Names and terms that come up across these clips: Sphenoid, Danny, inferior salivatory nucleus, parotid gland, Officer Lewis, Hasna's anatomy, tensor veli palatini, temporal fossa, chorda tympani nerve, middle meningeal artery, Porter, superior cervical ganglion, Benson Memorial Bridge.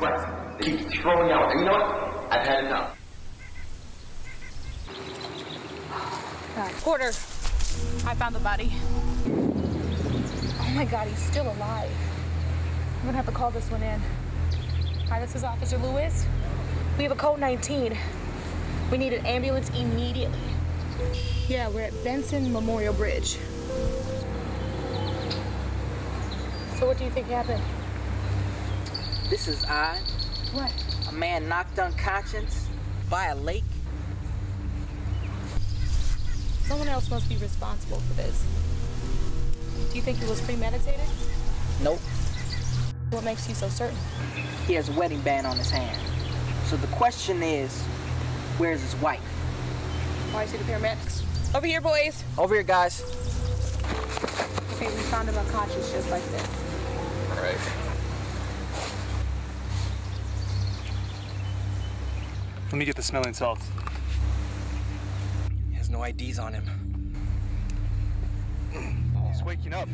requests. They keep throwing out. And you know what? I've had enough. Porter, I found the body. Oh my God, he's still alive. I'm gonna have to call this one in. Hi, this is Officer Lewis. We have a code 19. We need an ambulance immediately. Yeah, we're at Benson Memorial Bridge. So what do you think happened? This is odd. What? A man knocked unconscious by a lake. Someone else must be responsible for this. Do you think it was premeditated? Nope. What makes you so certain? He has a wedding band on his hand. So the question is, where's his wife? Why is he the paramedics? Over here, boys. Over here, guys. Okay, we found him unconscious just like this. All right. Let me get the smelling salt. No IDs on him. He's waking up.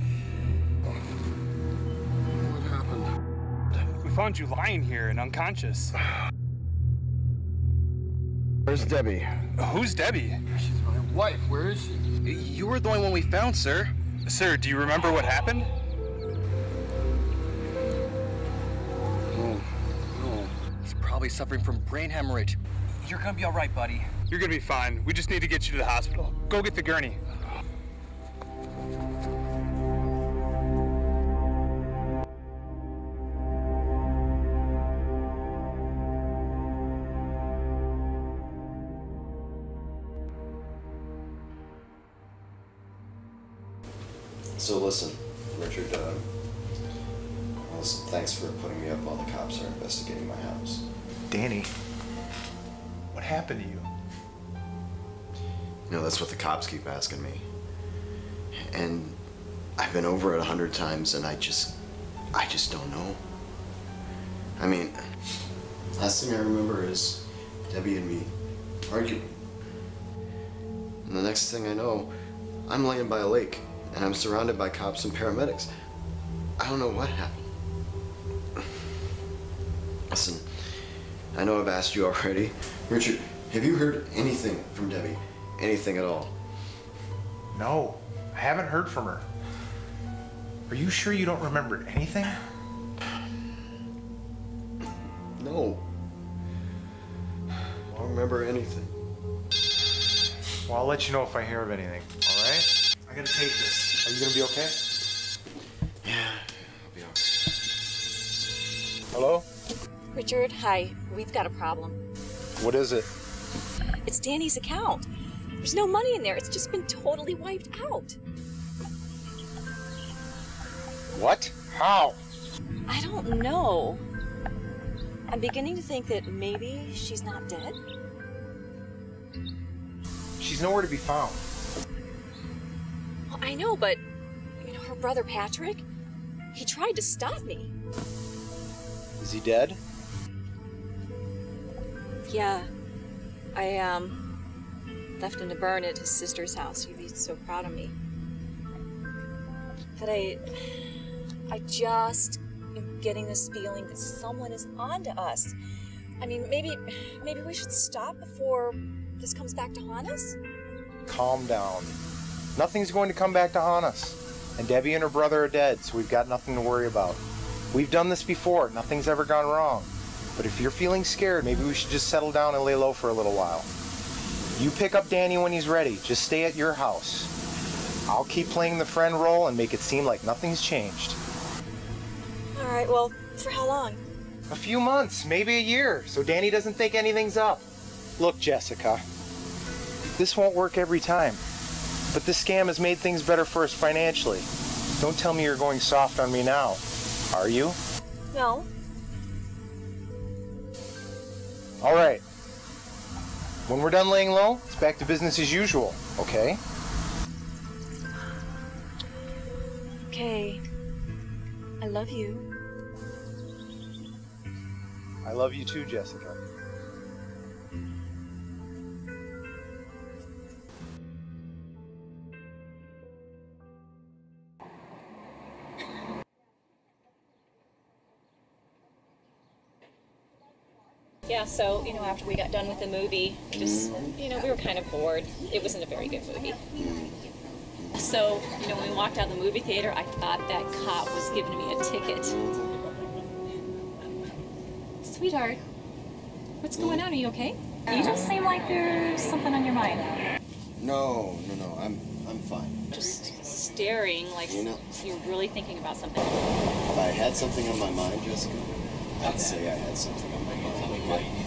What happened? We found you lying here and unconscious. Where's Debbie? Who's Debbie? She's my wife. Where is she? You were the only one we found, sir. Sir, do you remember what happened? No. He's probably suffering from brain hemorrhage. You're gonna be all right, buddy. You're gonna be fine. We just need to get you to the hospital. Go get the gurney. So listen, Richard, listen, thanks for putting me up while the cops are investigating my house. Danny, what happened to you? You know, that's what the cops keep asking me. And I've been over it 100 times and I just don't know. I mean, last thing I remember is Debbie and me arguing. And the next thing I know, I'm laying by a lake and I'm surrounded by cops and paramedics. I don't know what happened. Listen, I know I've asked you already. Richard, have you heard anything from Debbie? Anything at all? No, I haven't heard from her. Are you sure you don't remember anything? No. I don't remember anything. Well, I'll let you know if I hear of anything, all right? I gotta take this. Are you gonna be okay? Yeah, I'll be okay. Hello? Richard, hi. We've got a problem. What is it? It's Danny's account. There's no money in there. It's just been totally wiped out. What? How? I don't know. I'm beginning to think that maybe she's not dead. She's nowhere to be found. Well, I know, but you know, her brother Patrick, he tried to stop me. Is he dead? Yeah. I, left him to burn at his sister's house. He'd be so proud of me. But I just am getting this feeling that someone is onto us. I mean, maybe we should stop before this comes back to haunt us? Calm down. Nothing's going to come back to haunt us. And Debbie and her brother are dead, so we've got nothing to worry about. We've done this before. Nothing's ever gone wrong. But if you're feeling scared, maybe we should just settle down and lay low for a little while. You pick up Danny when he's ready. Just stay at your house. I'll keep playing the friend role and make it seem like nothing's changed. All right, well, for how long? A few months, maybe a year, so Danny doesn't think anything's up. Look, Jessica, this won't work every time, but this scam has made things better for us financially. Don't tell me you're going soft on me now, are you? No. All right. When we're done laying low, it's back to business as usual, okay? Okay. I love you. I love you too, Jessica. Yeah, so, you know, after we got done with the movie, just, you know, we were kind of bored. It wasn't a very good movie. So, you know, when we walked out of the movie theater, I thought that cop was giving me a ticket. Sweetheart, what's going on? Are you okay? You don't seem like there's something on your mind. No, no, no, I'm fine. Just staring like you know, you're really thinking about something. If I had something on my mind, Jessica, I'd say I had something on my mind.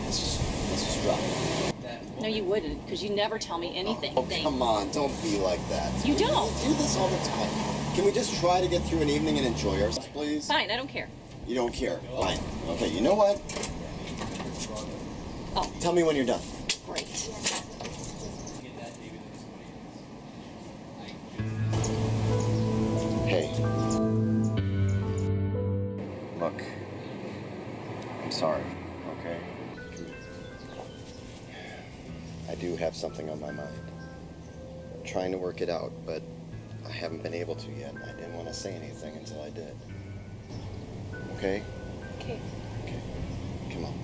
Let's just drop it. No, you wouldn't, because you never tell me anything. Oh, come on, don't be like that. You don't. We do this all the time. Can we just try to get through an evening and enjoy ourselves, please? Fine, I don't care. You don't care? Fine. Okay, you know what? Oh. Tell me when you're done. Great. Hey. Look. I'm sorry. Okay. I do have something on my mind. I'm trying to work it out, but I haven't been able to yet. I didn't want to say anything until I did. Okay? Okay. Okay. Come on.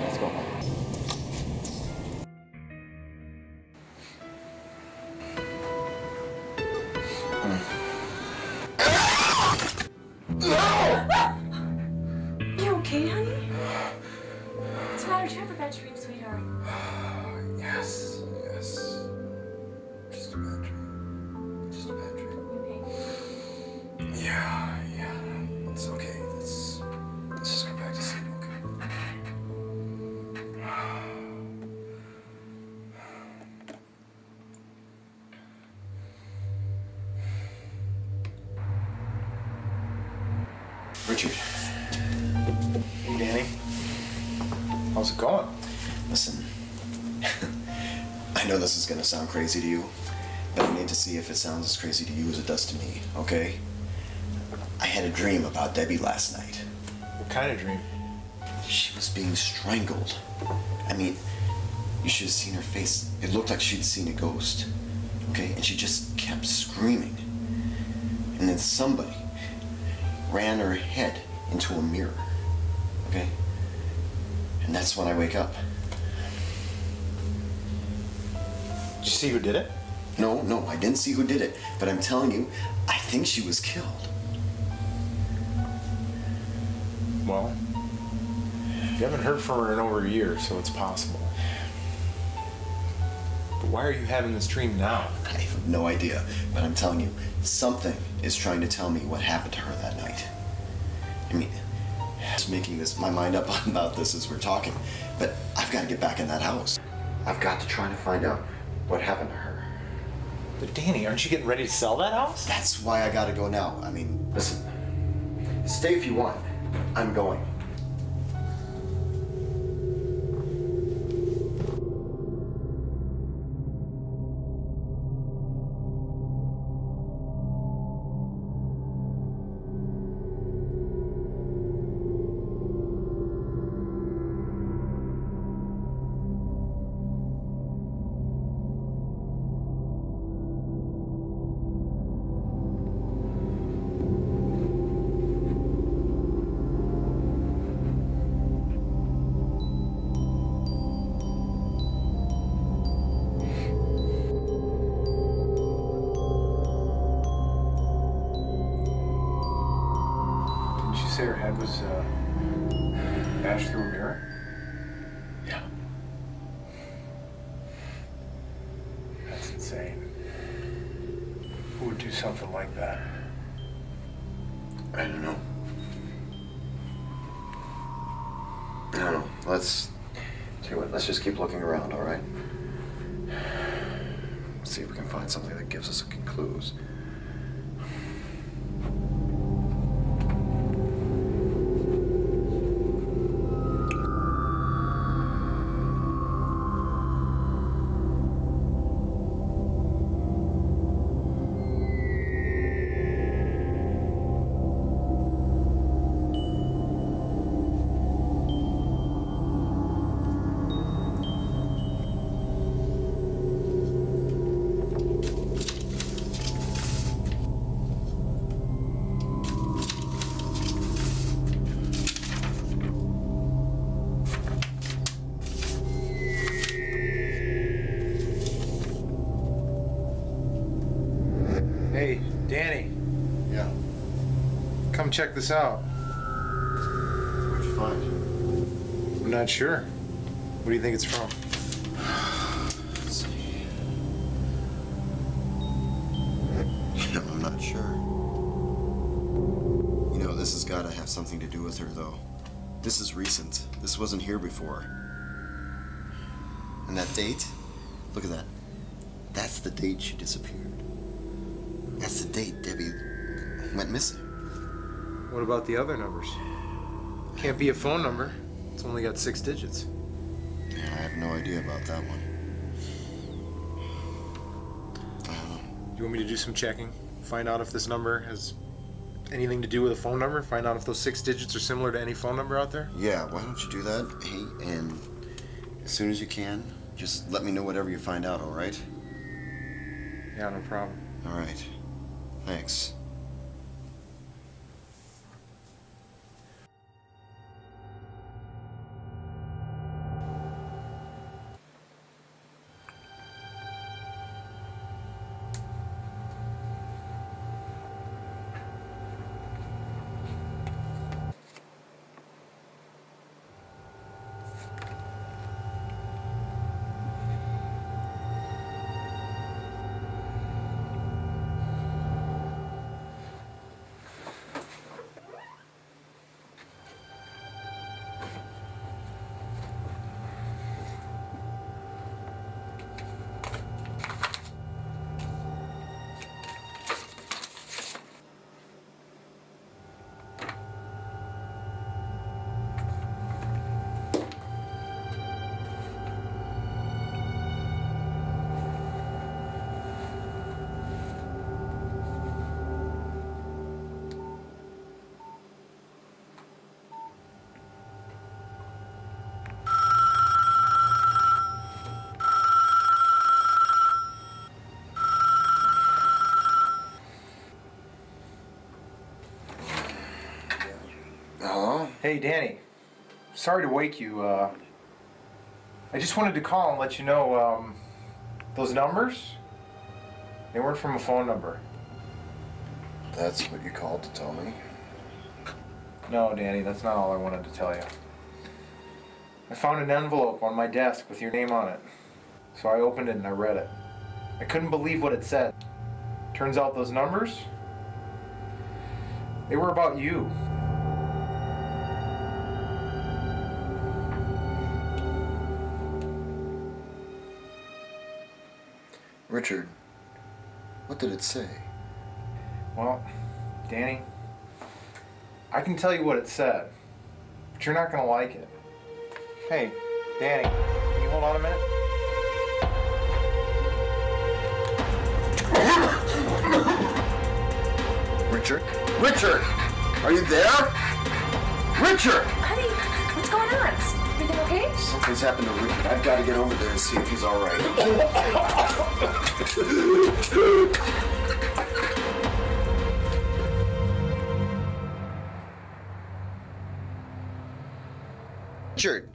Let's go. You okay, honey? What's the matter? Did you have a bad dream, sweetheart? Yes, yes. Just a bad dream. Just a bad dream. You okay? Yeah, yeah. It's okay. Let's just go back to sleep, okay? Richard. Hey, Danny. How's it going? Listen, I know this is going to sound crazy to you, but I need to see if it sounds as crazy to you as it does to me, okay? I had a dream about Debbie last night. What kind of dream? She was being strangled. I mean, you should have seen her face. It looked like she'd seen a ghost, okay? And she just kept screaming. And then somebody ran her head into a mirror, okay? And that's when I wake up. Did you see who did it? No, no, I didn't see who did it, but I'm telling you, I think she was killed. Well, you haven't heard from her in over a year, so it's possible. But why are you having this dream now? I have no idea, but I'm telling you, something is trying to tell me what happened to her that night. I mean, I was making this, my mind up about this as we're talking, but I've got to get back in that house. I've got to try to find out what happened to her. But Danny, aren't you getting ready to sell that house? That's why I got to go now. I mean, listen, stay if you want. I'm going. Her head was bashed through a mirror? Yeah. That's insane. Who would do something like that? I don't know. I don't know. Let's do it. Let's just keep looking around, all right? Let's see if we can find something that gives us clues. Hey, Danny. Yeah? Come check this out. What'd you find? I'm not sure. What do you think it's from? Let's see. You know, I'm not sure. You know, this has got to have something to do with her, though. This is recent. This wasn't here before. And that date? Look at that. That's the date she disappeared. That's the date Debbie went missing. What about the other numbers? Can't be a phone number. It's only got 6 digits. Yeah, I have no idea about that one. I don't know. You want me to do some checking? Find out if this number has anything to do with a phone number? Find out if those 6 digits are similar to any phone number out there? Yeah, why don't you do that? Hey, and as soon as you can, just let me know whatever you find out, all right? Yeah, no problem. All right. Thanks. Hey, Danny. Sorry to wake you. I just wanted to call and let you know, those numbers, they weren't from a phone number. That's what you called to tell me? No, Danny, that's not all I wanted to tell you. I found an envelope on my desk with your name on it. So I opened it and I read it. I couldn't believe what it said. Turns out those numbers, they were about you. Richard, what did it say? Well, Danny, I can tell you what it said, but you're not going to like it. Hey, Danny, can you hold on a minute? Richard? Richard! Are you there? Richard! Honey, what's going on? Is everything okay? Something's happened to Richard. I've got to get over there and see if he's all right. Richard,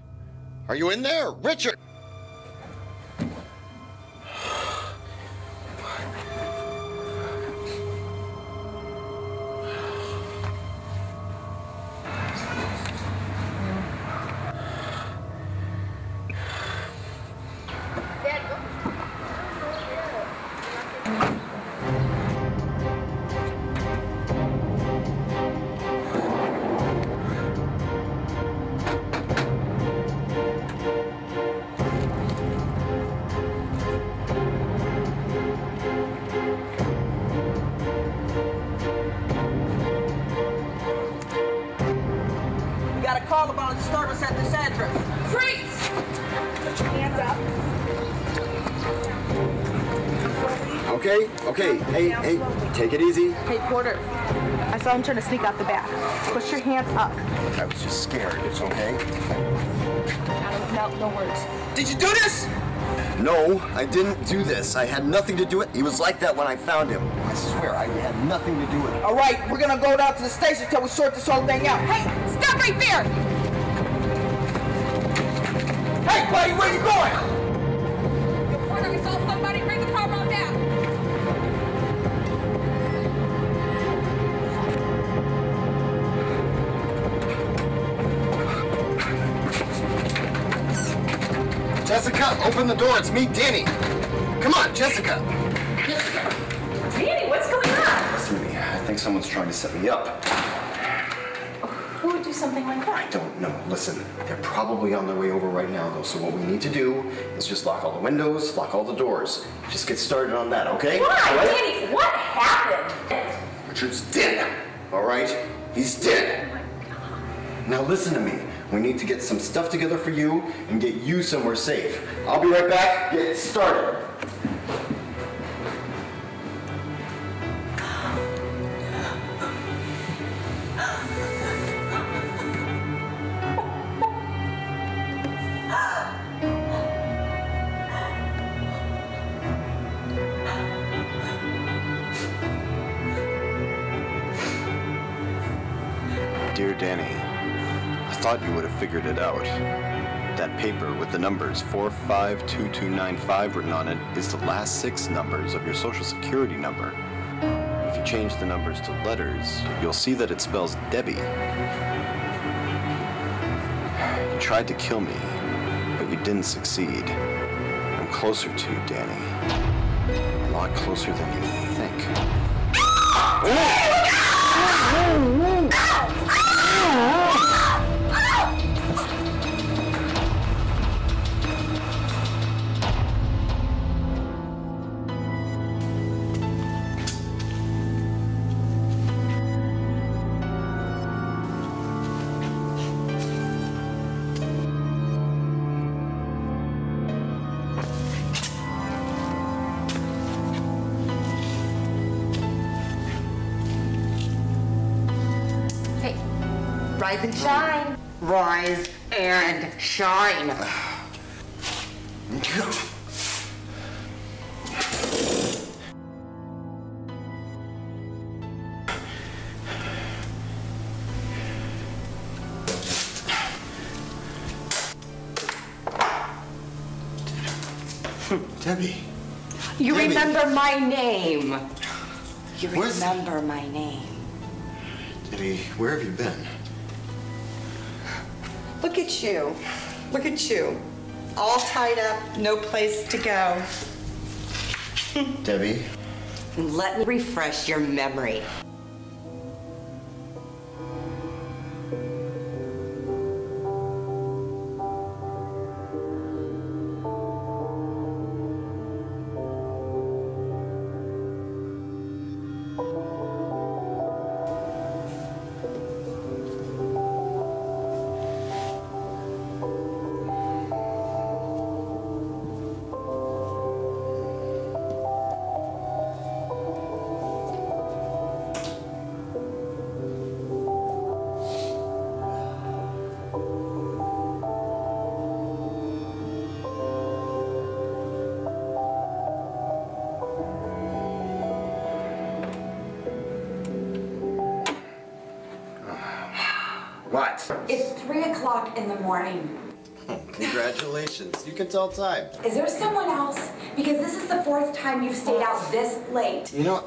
are you in there? Richard! Okay, hey, take it easy. Hey, Porter, I saw him trying to sneak out the back. Put your hands up. I was just scared, it's okay? No words. Did you do this? No, I didn't do this. I had nothing to do with it. He was like that when I found him. I swear, I had nothing to do with it. All right, we're gonna go down to the station till we sort this whole thing out. Hey, stop right there! Hey, buddy, where you going? Porter, we saw somebody bring the car down. up. Open the door. It's me, Danny. Come on, Jessica. Jessica. Danny, what's going on? Listen to me. I think someone's trying to set me up. Who would do something like that? I don't know. Listen, they're probably on their way over right now, though, so what we need to do is just lock all the windows, lock all the doors. Just get started on that, okay? Why, right? Danny? What happened? Richard's dead, all right? He's dead. Oh, my God. Now listen to me. We need to get some stuff together for you and get you somewhere safe. I'll be right back. Get started. Dear Danny, I thought you would have figured it out. That paper with the numbers 452295 written on it is the last 6 numbers of your social security number. If you change the numbers to letters, you'll see that it spells Debbie. You tried to kill me, but you didn't succeed. I'm closer to you, Danny. A lot closer than you think. Rise and shine. Rise and shine. Debbie. You Debbie. Remember my name. You remember my name. Debbie, where have you been? Look at you. Look at you. All tied up, no place to go. Debbie? Let me refresh your memory. What? It's 3 o'clock in the morning. Congratulations. You can tell time. Is there someone else? Because this is the 4th time you've stayed out this late. You know,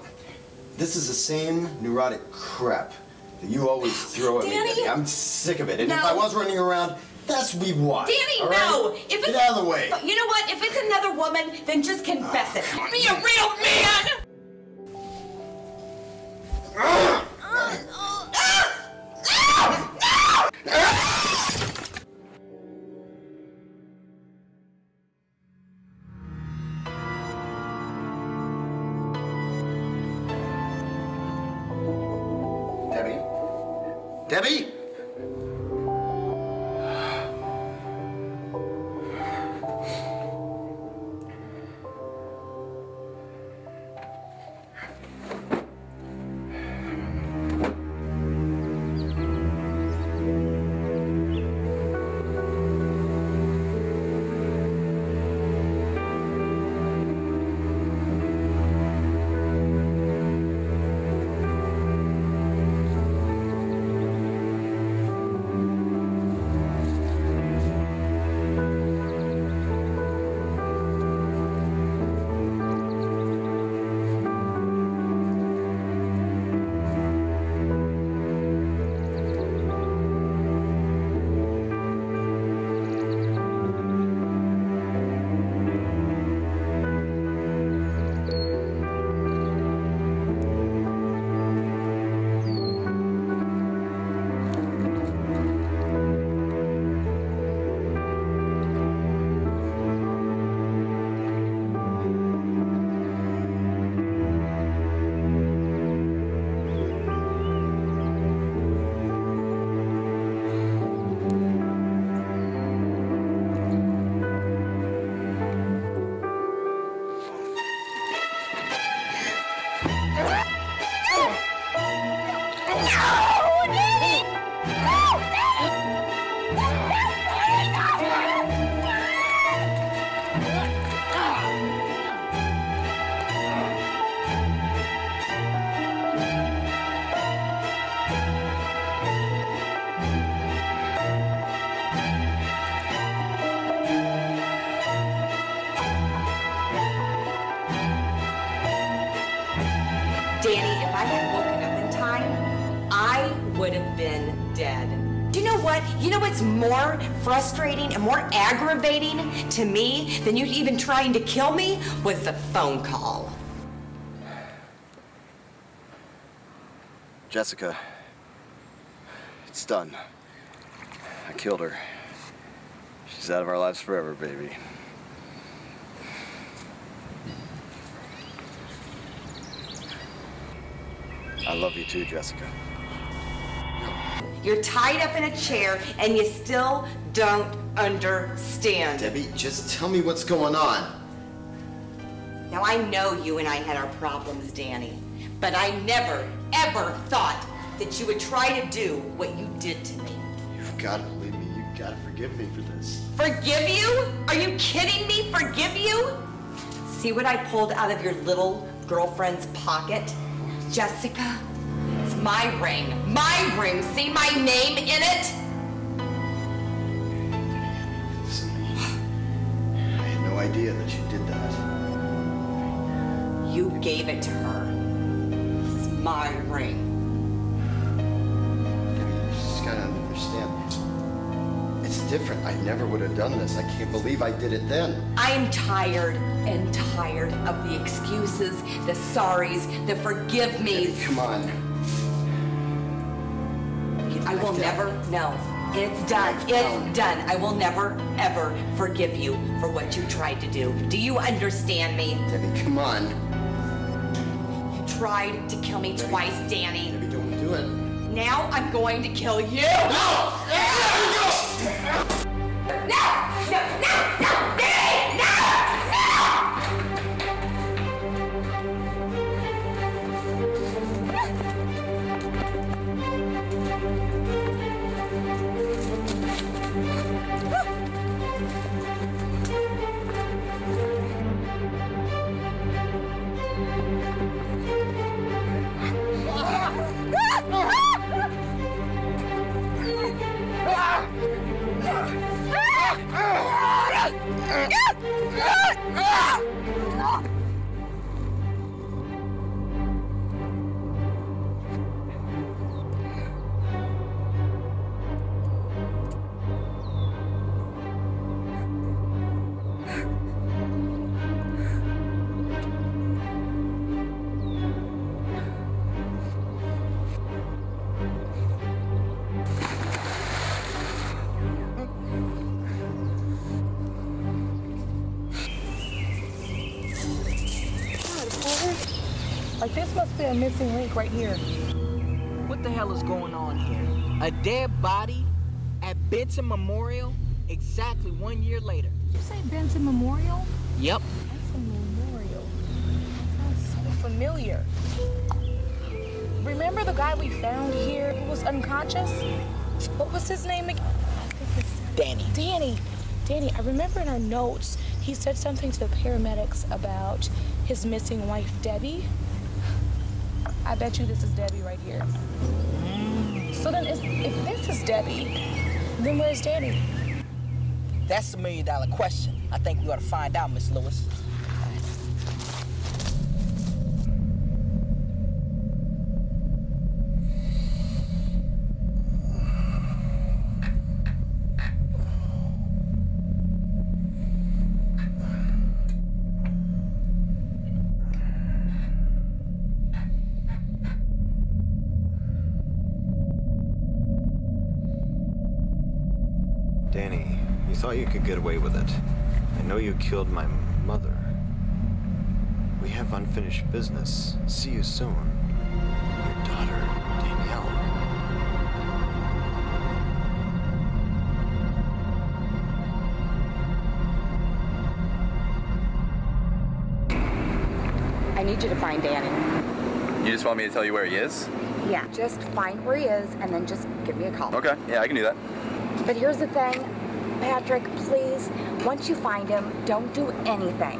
this is the same neurotic crap that you always throw at me. I'm sick of it. And if I was running around, that's what we want. Danny, right? No! If it's, get out of the way. You know what? If it's another woman, then just confess it. Be a real man! Debbie? would have been dead. Do you know what? You know what's more frustrating and more aggravating to me than you even trying to kill me was the phone call. Jessica, it's done. I killed her. She's out of our lives forever, baby. I love you too, Jessica. You're tied up in a chair and you still don't understand. Debbie, just tell me what's going on. Now, I know you and I had our problems, Danny, but I never, ever thought that you would try to do what you did to me. You've got to believe me. You've got to forgive me for this. Forgive you? Are you kidding me? Forgive you? See what I pulled out of your little girlfriend's pocket? Jessica, it's my ring. My ring. See my name in it? Listen to me. I had no idea that you did that. You gave it to her. It's my ring. You just gotta understand. It's different. I never would have done this. I can't believe I did it then. I'm tired. And tired of the excuses, the sorries, the forgive me's. Come on. I will never know. It's done. It's done. I will never, ever forgive you for what you tried to do. Do you understand me? Debbie, come on. You tried to kill me twice, Danny. Debbie, don't do it. Now I'm going to kill you. No! No! No! No! No! Danny! No! Like, this must be a missing link right here. What the hell is going on here? A dead body at Benson Memorial exactly 1 year later. Did you say Benson Memorial? Yep. That's a memorial. That sounds so familiar. Remember the guy we found here who was unconscious? What was his name again? I think it's Danny. Danny. Danny, I remember in our notes, he said something to the paramedics about his missing wife, Debbie. I bet you this is Debbie right here. So then if this is Debbie, then where's Danny? That's the million-dollar question. I think we ought to find out, Miss Lewis. Danny, you thought you could get away with it. I know you killed my mother. We have unfinished business. See you soon. Your daughter, Danielle. I need you to find Danny. You just want me to tell you where he is? Yeah, just find where he is and then just give me a call. Okay, yeah, I can do that. But here's the thing, Patrick, please, once you find him, don't do anything.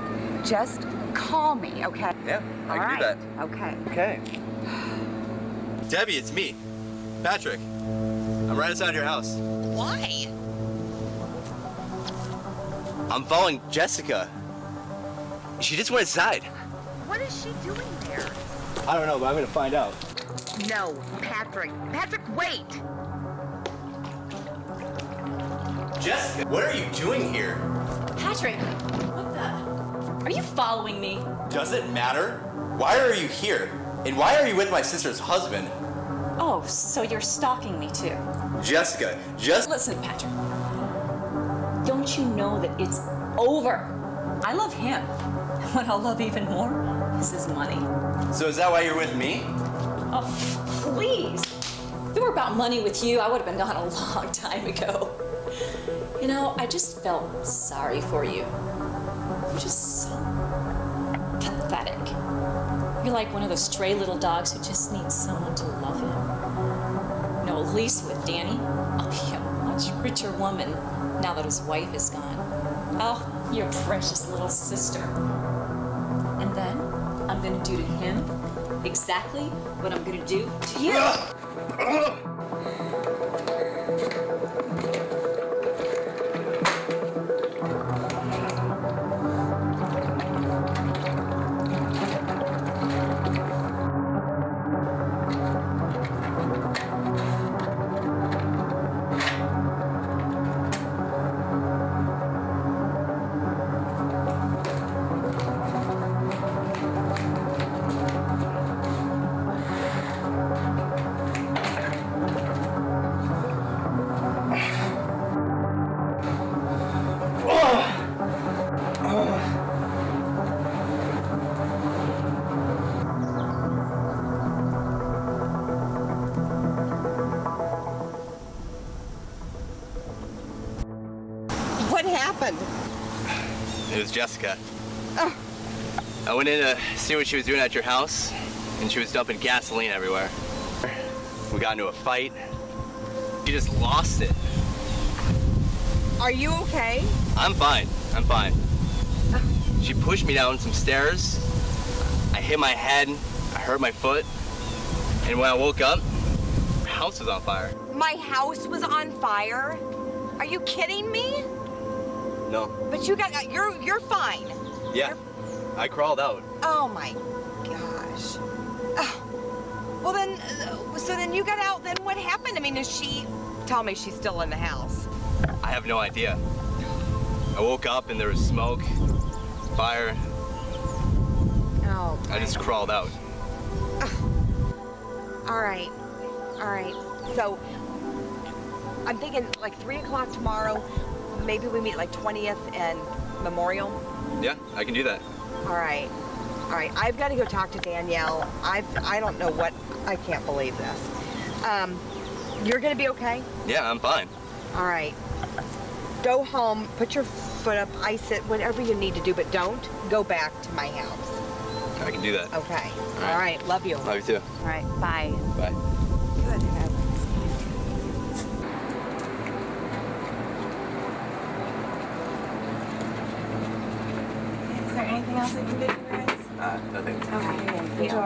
Just call me, okay? Yeah, I can do that. Okay. Okay. Debbie, it's me, Patrick. I'm right outside your house. Why? I'm following Jessica. She just went inside. What is she doing there? I don't know, but I'm gonna find out. No, Patrick. Patrick, wait! Jessica, what are you doing here? Patrick, what the? Are you following me? Does it matter? Why are you here? And why are you with my sister's husband? Oh, so you're stalking me too. Jessica, just... Listen, Patrick. Don't you know that it's over? I love him. And what I'll love even more is his money. So is that why you're with me? Oh, please. If it were about money with you, I would have been gone a long time ago. You know, I just felt sorry for you. You're just so pathetic. You're like one of those stray little dogs who just needs someone to love him. You know, at least with Danny, I'll be a much richer woman now that his wife is gone. Oh, your precious little sister. And then I'm gonna do to him exactly what I'm gonna do to you. It was Jessica. Oh. I went in to see what she was doing at your house, and she was dumping gasoline everywhere. We got into a fight. She just lost it. Are you okay? I'm fine. I'm fine. She pushed me down some stairs. I hit my head. I hurt my foot. And when I woke up, her house was on fire. My house was on fire? Are you kidding me? No. But you got, you're fine. Yeah, I crawled out. Oh my gosh. Well then, so then you got out, then what happened? I mean, is she, tell me she's still in the house. I have no idea. I woke up and there was smoke, fire. Oh. I just crawled out. All right, all right. So I'm thinking like 3 o'clock tomorrow, maybe we meet like 20th and Memorial? Yeah, I can do that. All right. All right, I've got to go talk to Danielle. I don't know what, I can't believe this. You're going to be okay? Yeah, I'm fine. All right. Go home, put your foot up, ice it, whatever you need to do, but don't go back to my house. I can do that. Okay. All right, love you. Love you too. All right, bye. Bye. Good heavens. Anything else I can get you guys? Nothing. Okay, enjoy.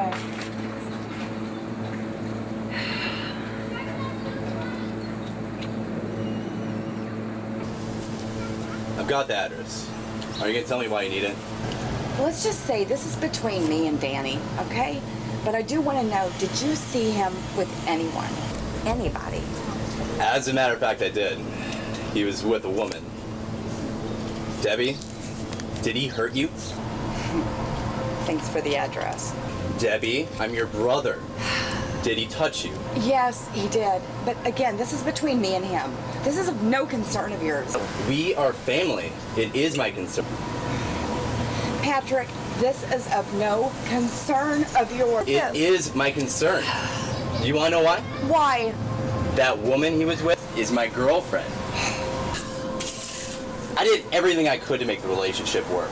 I've got the address. Are you going to tell me why you need it? Let's just say this is between me and Danny, okay? But I do want to know, did you see him with anyone? Anybody? As a matter of fact, I did. He was with a woman. Debbie? Did he hurt you? Thanks for the address. Debbie, I'm your brother. Did he touch you? Yes, he did. But again, this is between me and him. This is of no concern of yours. We are family. It is my concern. Patrick, this is of no concern of yours. It is my concern. Do you want to know why? Why? That woman he was with is my girlfriend. I did everything I could to make the relationship work.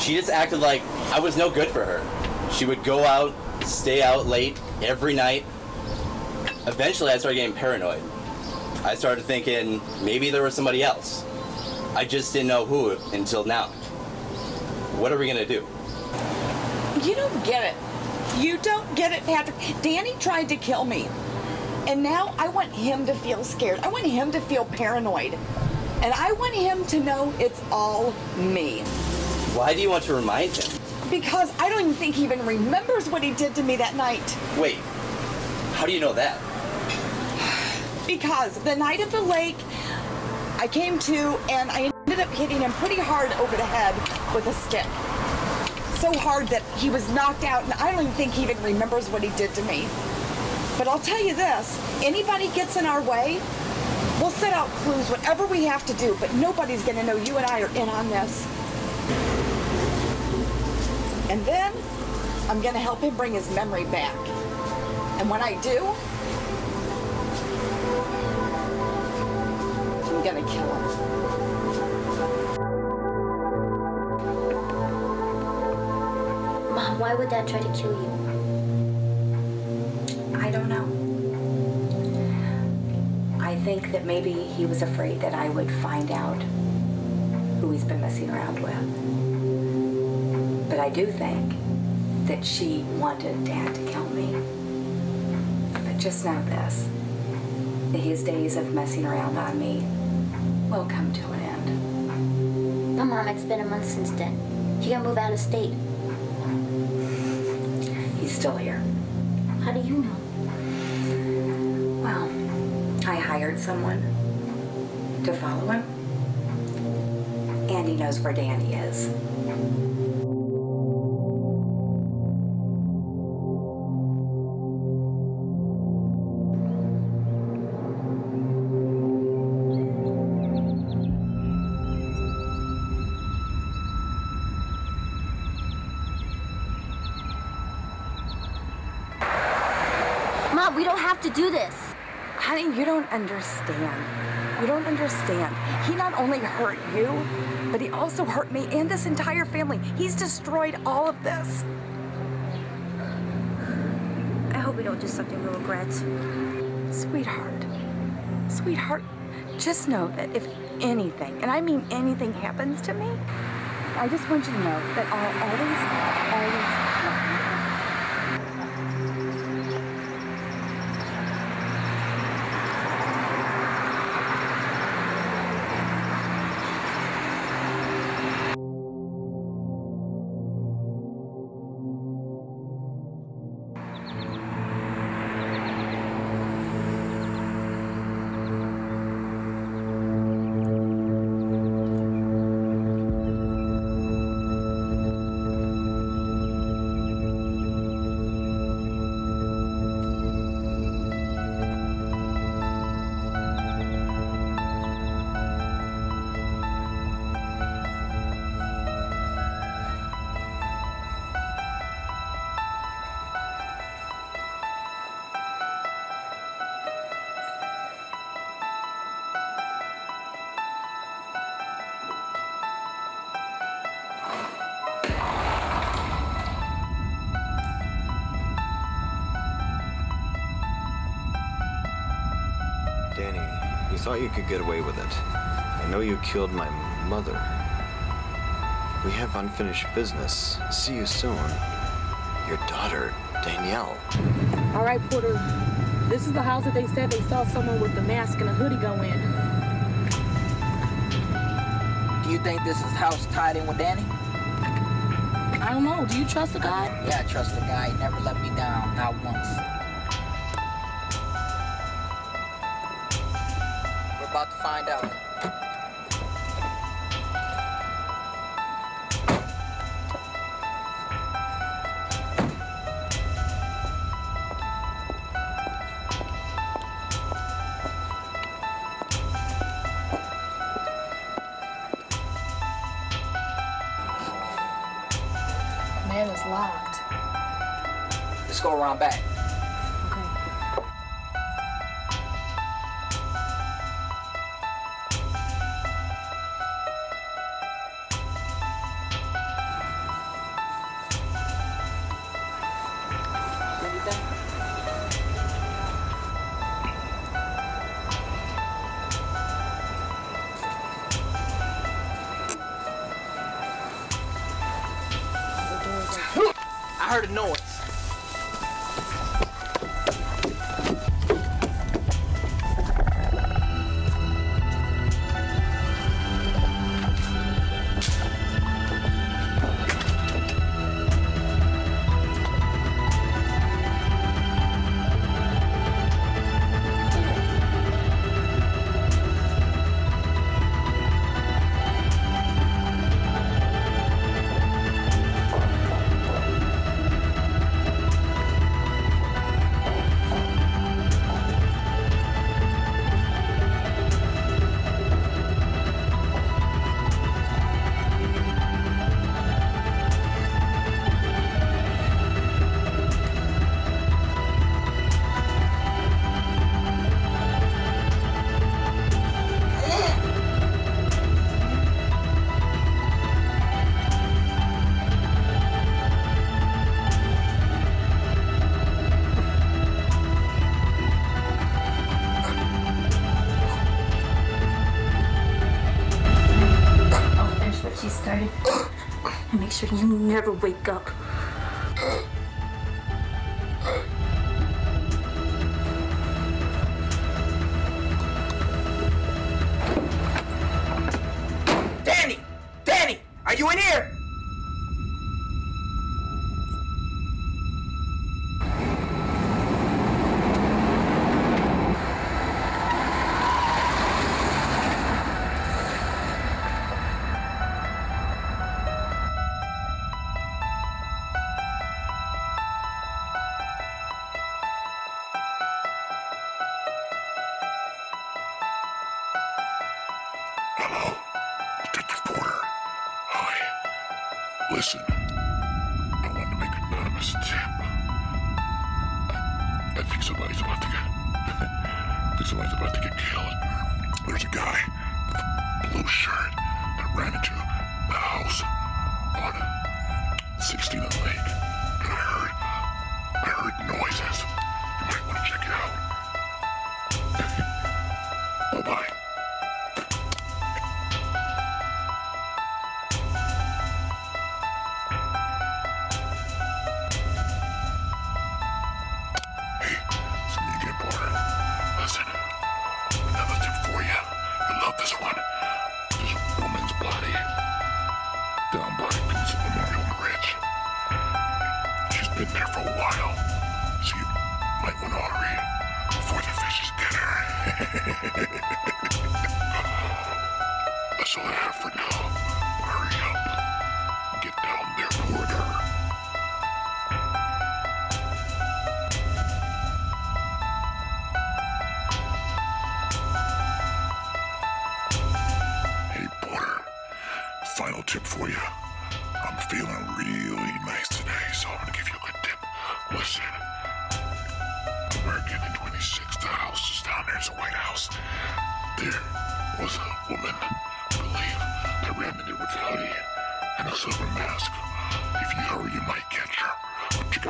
She just acted like I was no good for her. She would go out, stay out late every night. Eventually, I started getting paranoid. I started thinking maybe there was somebody else. I just didn't know who until now. What are we gonna do? You don't get it. You don't get it, Patrick. Danny tried to kill me. And now I want him to feel scared. I want him to feel paranoid. And I want him to know it's all me. Why do you want to remind him? Because I don't even think he even remembers what he did to me that night. Wait, how do you know that? Because the night at the lake, I came to and I ended up hitting him pretty hard over the head with a stick. So hard that he was knocked out, and I don't even think he even remembers what he did to me. But I'll tell you this, anybody gets in our way, we'll set out clues, whatever we have to do, but nobody's gonna know you and I are in on this. And then, I'm gonna help him bring his memory back. And when I do, I'm gonna kill him. Mom, why would Dad try to kill you? I don't know. I think that maybe he was afraid that I would find out who he's been messing around with. But I do think that she wanted Dad to kill me. But just know this, that his days of messing around on me will come to an end. But Mom, it's been a month since then. He got moved out of state. He's still here. How do you know? Well, I hired someone to follow him. And he knows where Danny is. We don't have to do this. Honey, you don't understand. You don't understand. He not only hurt you, but he also hurt me and this entire family. He's destroyed all of this. I hope we don't do something we'll regret. Sweetheart, sweetheart, just know that if anything, and I mean anything, happens to me, I just want you to know that I'll always love you. I thought you could get away with it. I know you killed my mother. We have unfinished business. See you soon. Your daughter, Danielle. All right, Porter. This is the house that they said they saw someone with a mask and a hoodie go in. Do you think this is house tied in with Danny? I don't know. Do you trust the guy? Yeah, I trust the guy. He never let me down, not once. About to find out. Man is locked. Let's go around back. I heard a noise. can never wake up. Danny! Danny! Are you in here? Hello, Detective Porter. Hi. Listen, I want to make an anonymous tip. I think somebody's about to get... killed. There's a guy with a blue shirt that ran into the house on 16th and Lake. And I heard noises. You might want to check it out. Bye-bye. Been there for a while, so you might want to hurry before the fishes get her. That's all I have for now. Hurry up. Get down there, Porter. Hey, Porter. Final tip for you. I'm feeling really nice today, so I'm gonna give you a good tip. Listen, American and 26th, the house is down there, it's a White House. There was a woman, I believe, that ran in there with a hoodie and a silver mask. If you hurry, you might catch her, but you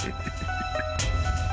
gotta hurry up, Porter.